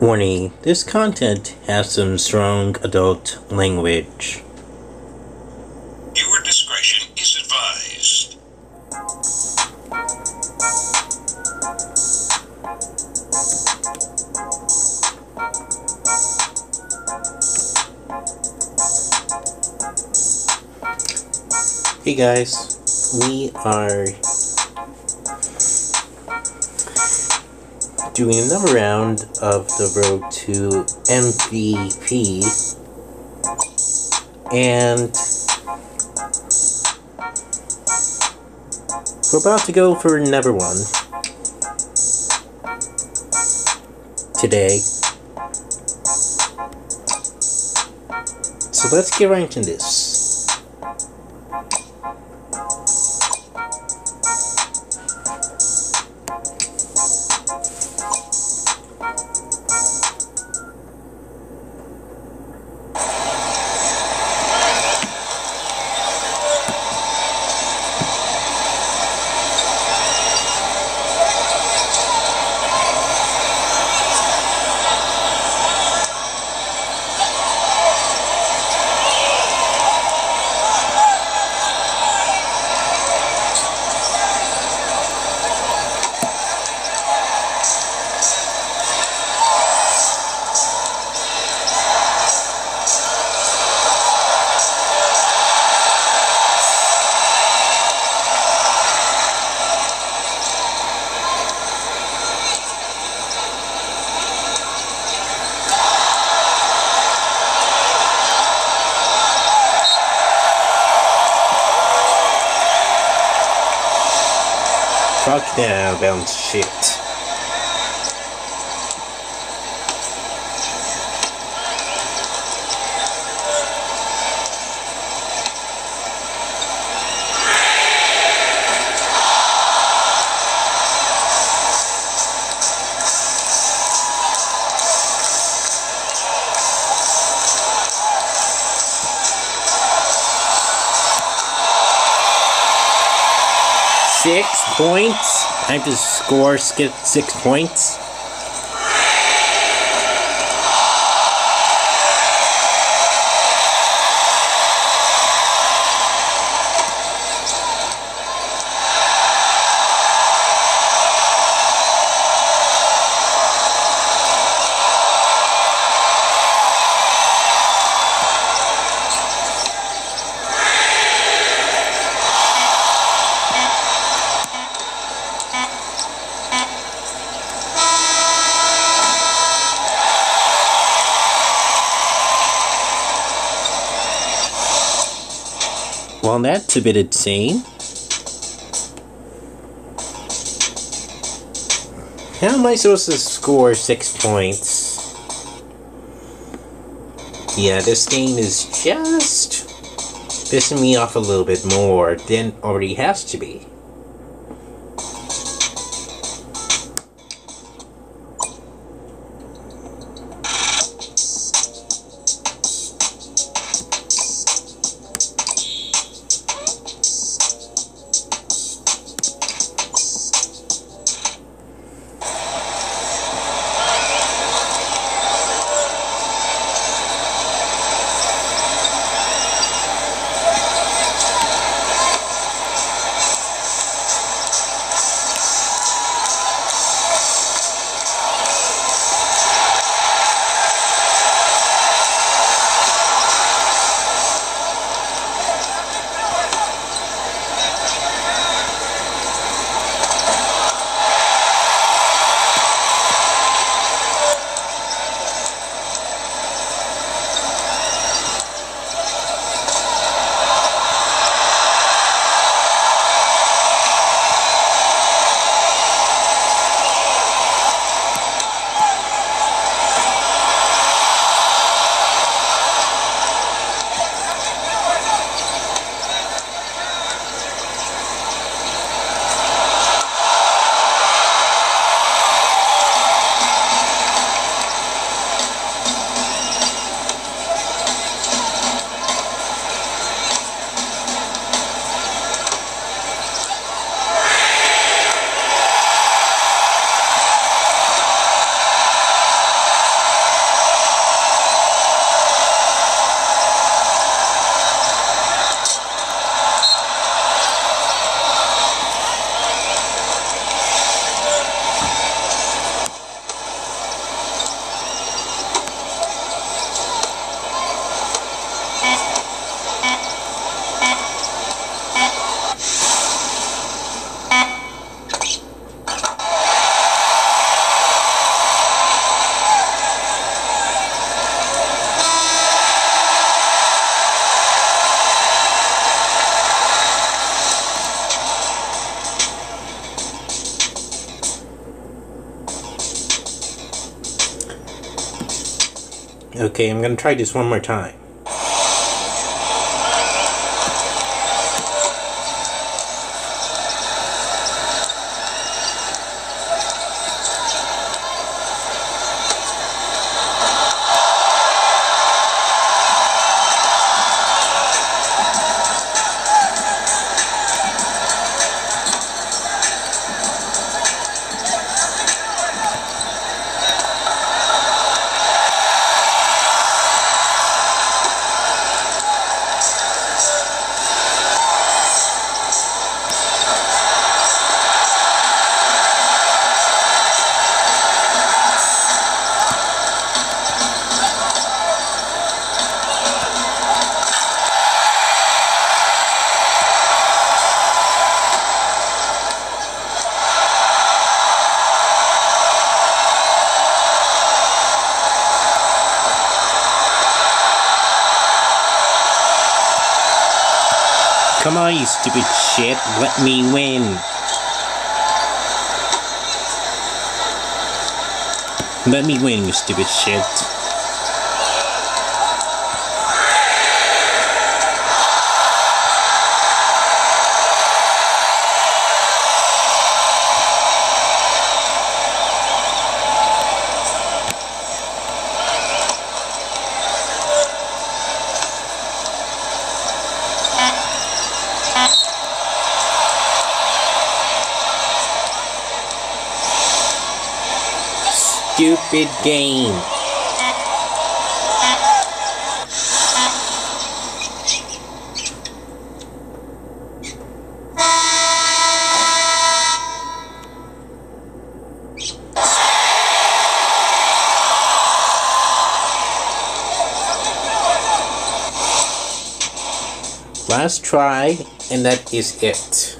Warning, this content has some strong adult language. Viewer discretion is advised. Hey guys, we are doing another round of the road to MVP, and we're about to go for another one today. So let's get right into this. Fuck now, bounce shit. Points. I have to score 6 points. Well, that's a bit insane. How am I supposed to score 6 points? Yeah, this game is just pissing me off a little bit more than already has to be. Okay, I'm gonna try this one more time. Come on, you stupid shit, let me win. Let me win, you stupid shit. Stupid game. Last try, and that is it.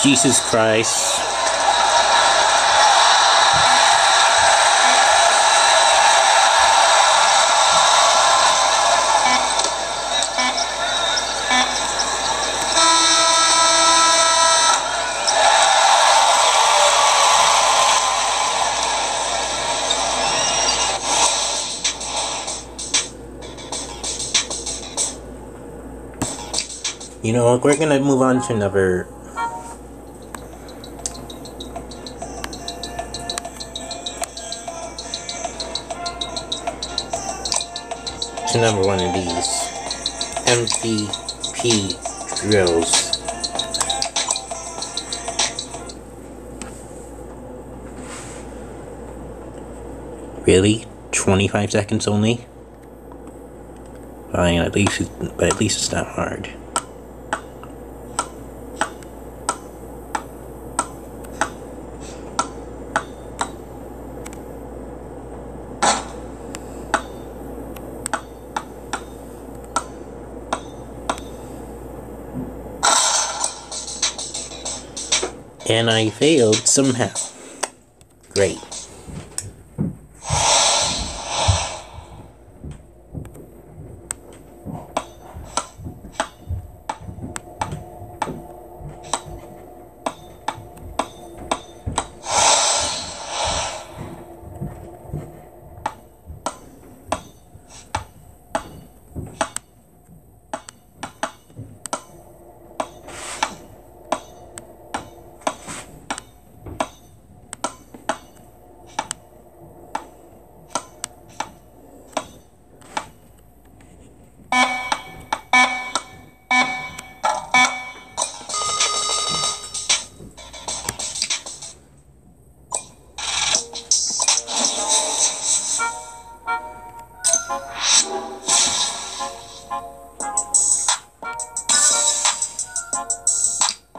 Jesus Christ. You know, we're gonna move on to another one of these MVP drills. Really? 25 seconds only? Fine, at least it's not hard. And I failed somehow. Great.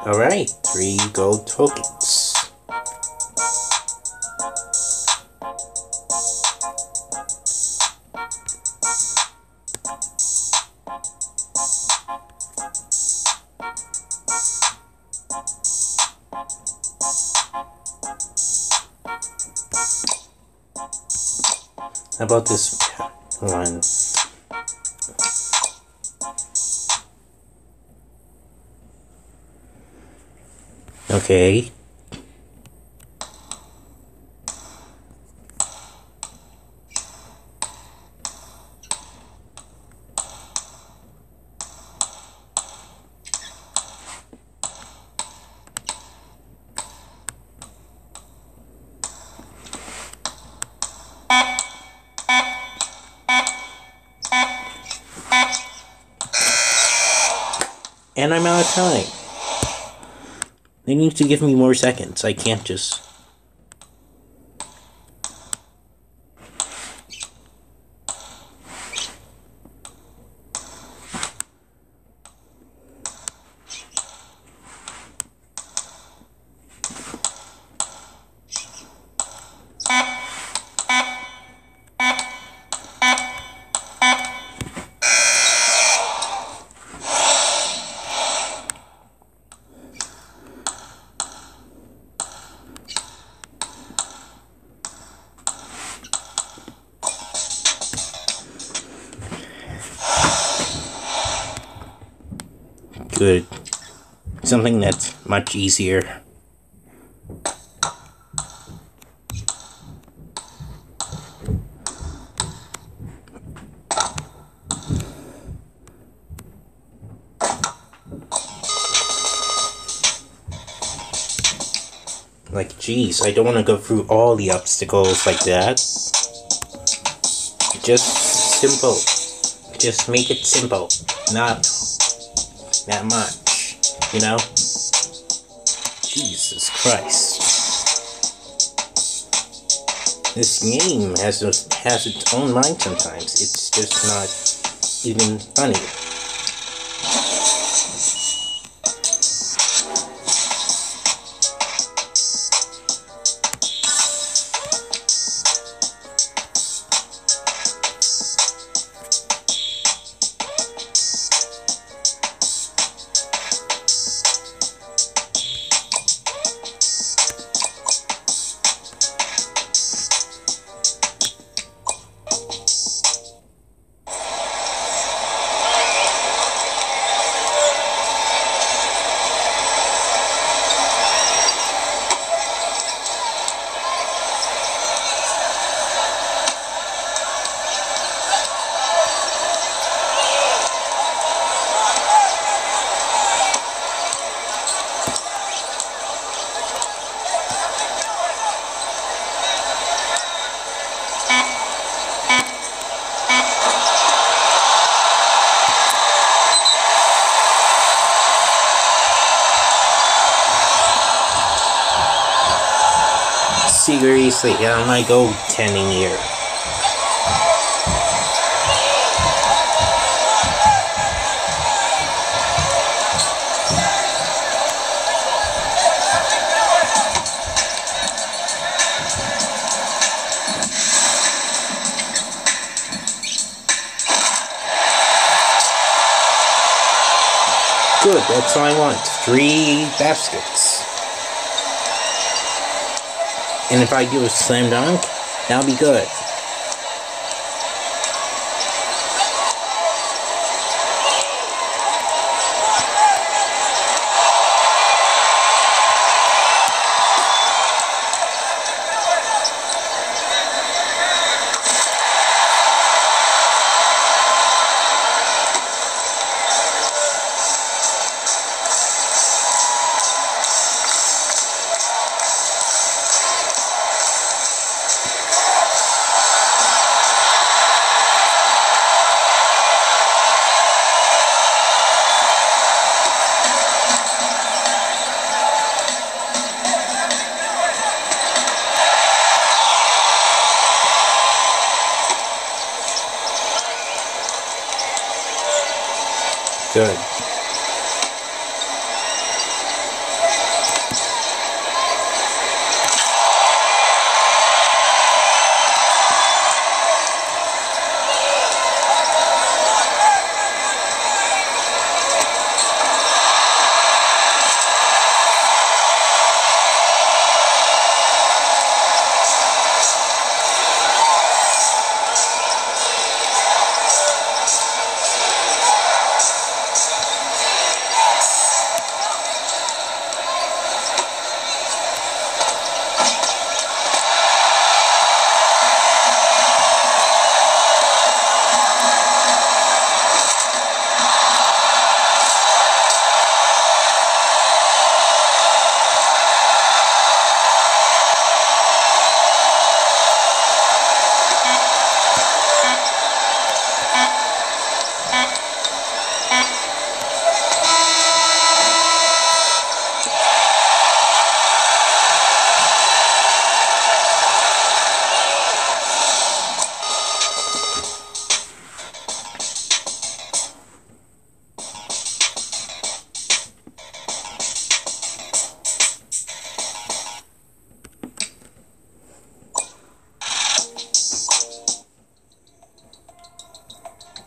Alright, 3 gold tokens. How about this one? Okay. And I'm out of time. They need to give me more seconds. I can't just... Good. Something that's much easier. Like, jeez, I don't want to go through all the obstacles like that. Just simple. Just make it simple. Not that much, you know? Jesus Christ. This game has its own mind sometimes. It's just not even funny. Seriously, I'm like goaltending here. Good, that's all I want. 3 baskets. And if I do a slam dunk, that'll be good. Good.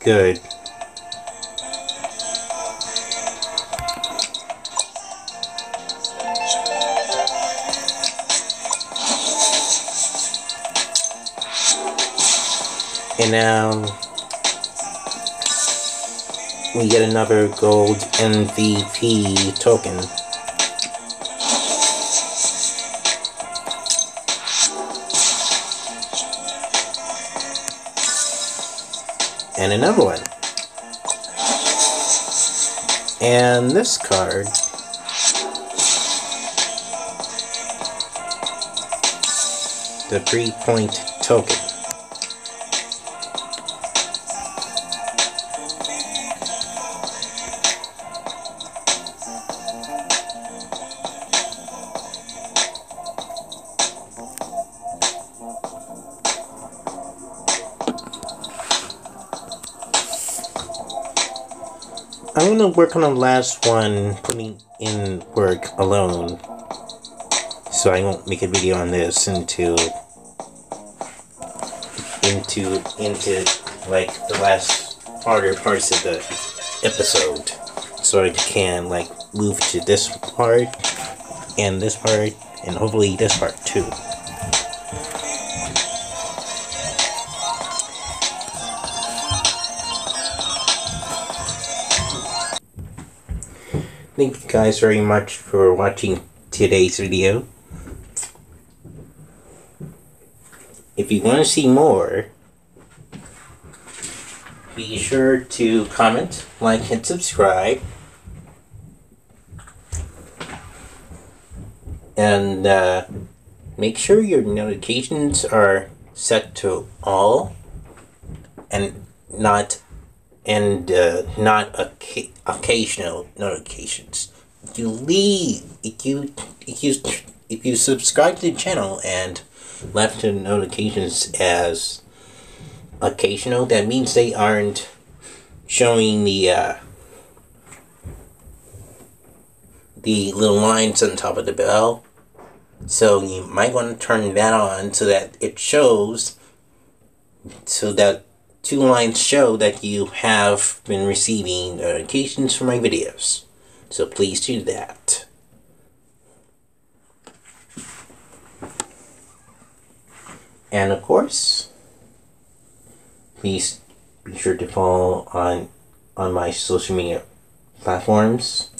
Good. And now we get another gold MVP token. And another one. And this card. The 3-point token. I'm gonna work on the last one, putting in work alone, so I won't make a video on this into like the last harder parts of the episode, so I can like move to this part, and hopefully this part too. Thank you guys very much for watching today's video. If you want to see more, be sure to comment, like, and subscribe. And make sure your notifications are set to all and not occasional notifications. If you subscribe to the channel and left the notifications as occasional, that means they aren't showing the little lines on top of the bell. So you might want to turn that on so that it shows, so that two lines show that you have been receiving notifications for my videos. So please do that. And of course, please be sure to follow on my social media platforms.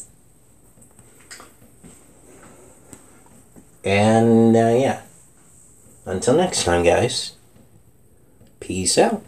And yeah, until next time, guys, peace out.